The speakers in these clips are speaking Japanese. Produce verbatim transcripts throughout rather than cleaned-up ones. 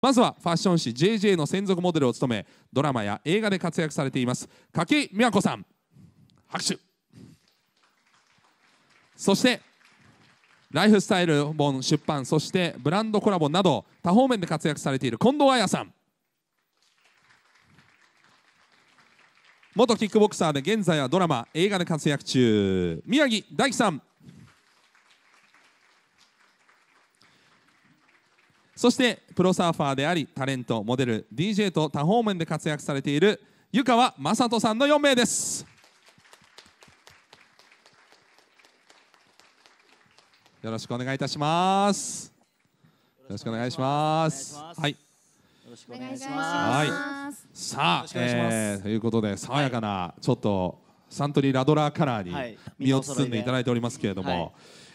まずはファッション誌 ジェージェー の専属モデルを務め、ドラマや映画で活躍されています筧美和子さん、拍手。そしてライフスタイル本出版、そしてブランドコラボなど多方面で活躍されている近藤綾さん、元キックボクサーで現在はドラマ映画で活躍中、宮城大輝さん。そしてプロサーファーでありタレント、モデル、 ディージェー と多方面で活躍されている湯川雅人さんのよん名です。よろしくお願いいたします。よろしくお願いします。はい、よろしくお願いします。さあ、えー、ということで爽やかな、はい、ちょっとサントリーラドラーカラーに身を包んでいただいておりますけれども、はい、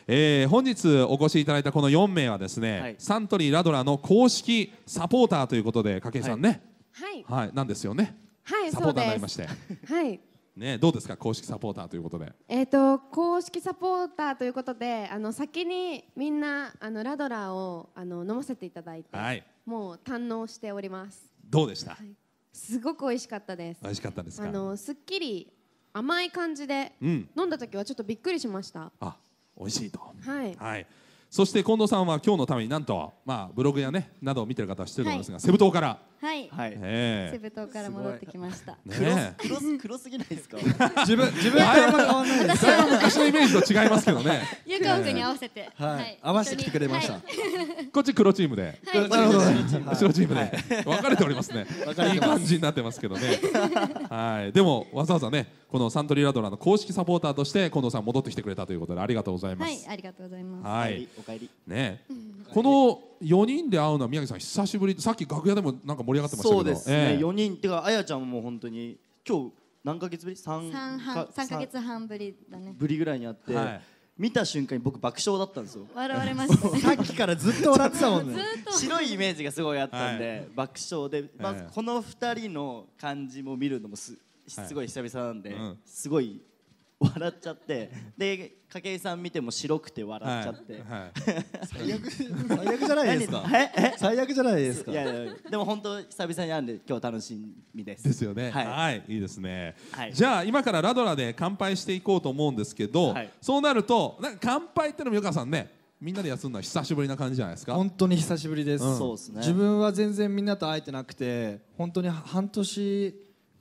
えー、本日お越しいただいたこのよん名はですね、はい、サントリーラドラの公式サポーターということで、筧さんね、はいはい、なんですよね、はい、サポーターになりまして、はいね、どうですか公式サポーターということで、えーと公式サポーターということで、あの先にみんなあのラドラをあの飲ませていただいて、はい、もう堪能しております。どうでした、はい、すごく美味しかったです。美味しかったですか。あのすっきり甘い感じで、うん、飲んだ時はちょっとびっくりしました。あ、美味しいと、はいはい、そして近藤さんは今日のためになんと、まあ、ブログや、ね、などを見てる方は知ってると思いますが、はい、セブ島から、はい、えー、セブ島から戻ってきました。ね、黒, 黒, 黒すぎないですか。自分自分それは昔のイメージと違いますけどね。ゆうかおくんに合わせて、はいはい、合わせてきてくれました。はい、こっち黒チームで、はい、なるほど、白チームで分かれておりますね。いい感じになってますけどね。はい、でもわざわざね、このサントリーラドラの公式サポーターとして近藤さん戻ってきてくれたということで、ありがとうございます。はい、ありがとうございます。はい、お帰り。ね、このよにんで会うのは宮城さん久しぶり。さっき楽屋でもなんか盛り上がってましたけど。そうですね。よにんってか、あやちゃんも本当に今日何ヶ月ぶり？三か三ヶ月半ぶりだね。ぶりぐらいに会って。はい、見た瞬間に僕爆笑だったんですよ。笑われました、ね、さっきからずっと笑ってたもんね。白いイメージがすごいあったんで、はい、爆笑で、まあ、このふたりの感じも見るのも す, すごい久々なんで、はい、うん、すごい笑っちゃって、で筧さん見ても白くて笑っちゃって、はいはい、最悪最悪じゃないですか。最悪じゃないですか。いやいや、でも本当久々に会うんで今日楽しみです。ですよね。はい、はい、いいですね、はい、じゃあ今からラドラで乾杯していこうと思うんですけど、はい、そうなるとなんか乾杯ってのもよかさんね、みんなでやつんのは久しぶりな感じじゃないですか。本当に久しぶりです、うん、そうですね。自分は全然みんなと会えてなくて、本当に半年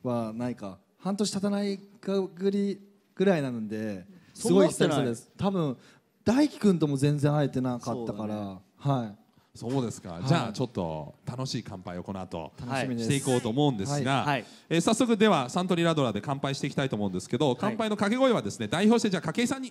はないか、半年経たないかぐりぐらいなので、すごい久々です。多分大輝くんとも全然会えてなかったから、そう、ね、はい、そうですか、はい、じゃあちょっと楽しい乾杯をこの後楽しみですしていこうと思うんですが、はい、えー、早速ではサントリーラドラで乾杯していきたいと思うんですけど、はい、乾杯の掛け声はですね、代表してじゃあ筧さんに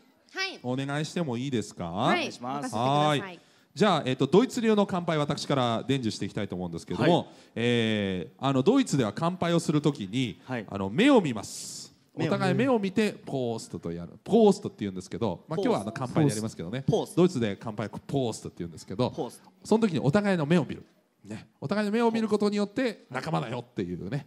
お願いしてもいいですか。はい、お願いします。はい、じゃあ、えー、とドイツ流の乾杯、私から伝授していきたいと思うんですけども、はい、えー、あのドイツでは乾杯をするときに、はい、あの目を見ます。お互い目を見てポーストとやる、ポーストって言うんですけど、まあ、今日はあの乾杯でやりますけどね、ドイツで乾杯ポーストって言うんですけど、その時にお互いの目を見る、ね、お互いの目を見ることによって仲間だよっていうね、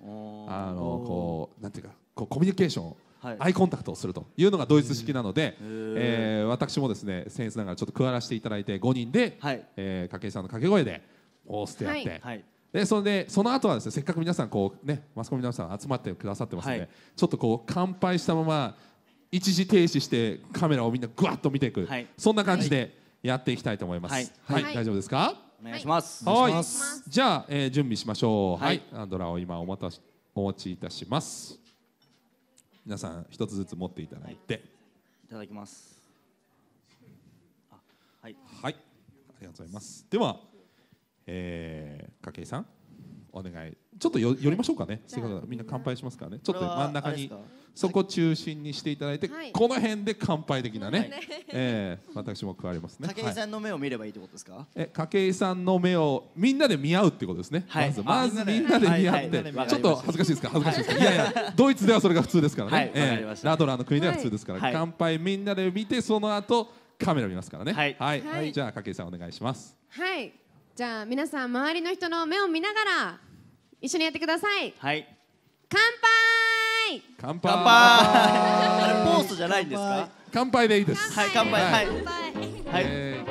あのこうなんていうか、こうコミュニケーションを、はい、アイコンタクトをするというのがドイツ式なので、えー、私もですね僭越ながらちょっと加わらせていただいて、ごにんで、はい、えー、筧さんの掛け声でポーストやって、はいはい、でそれでその後はですね、せっかく皆さんこう、ね、マスコミの皆さん集まってくださってますので、はい、ちょっとこう乾杯したまま一時停止してカメラをみんなぐわっと見ていく、はい、そんな感じでやっていきたいと思います。はい、はいはい、大丈夫ですか。お願いします。はい、じゃあ、えー、準備しましょう。はい、ラドラを今お持たしお持ちいたします。皆さん一つずつ持っていただいて、はい、いただきます。あ、はい、はい、ありがとうございます。ではえー、筧さんお願い、ちょっと よ, 寄りましょうかね、はい、みんな乾杯しますからね、ちょっと真ん中にそこ中心にしていただいて、はい、この辺で乾杯的なね、はい、えー、私も加わりますね。筧さんの目を見ればいいってことですか。え、筧さんの目をみんなで見合うってことですね、はい、まずまずみんなで見合って、ちょっと恥ずかしいですか。恥ずかしいですか。いやいや、ドイツではそれが普通ですからね、はい、えー、ラドラーの国では普通ですから、はい、乾杯みんなで見て、その後カメラ見ますからね。はい、はいはい、じゃあ筧さんお願いします。はい、じゃあ皆さん周りの人の目を見ながら一緒にやってください。はい。乾杯。乾杯。あれポーストじゃないんですか。乾杯でいいです。はい、乾杯。はい。はい。